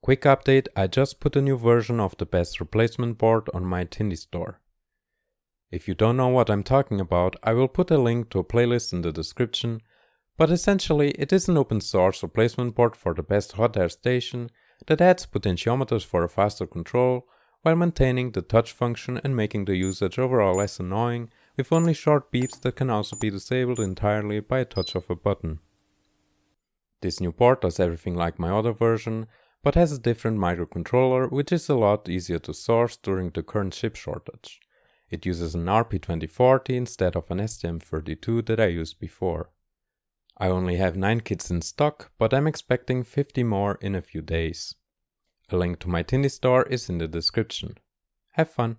Quick update, I just put a new version of the best replacement board on my Tindie store. If you don't know what I'm talking about, I will put a link to a playlist in the description, but essentially it is an open source replacement board for the best hot air station that adds potentiometers for a faster control while maintaining the touch function and making the usage overall less annoying with only short beeps that can also be disabled entirely by a touch of a button. This new board does everything like my other version, but has a different microcontroller, which is a lot easier to source during the current chip shortage. It uses an RP2040 instead of an STM32 that I used before. I only have 9 kits in stock, but I'm expecting 50 more in a few days. A link to my Tindie store is in the description. Have fun!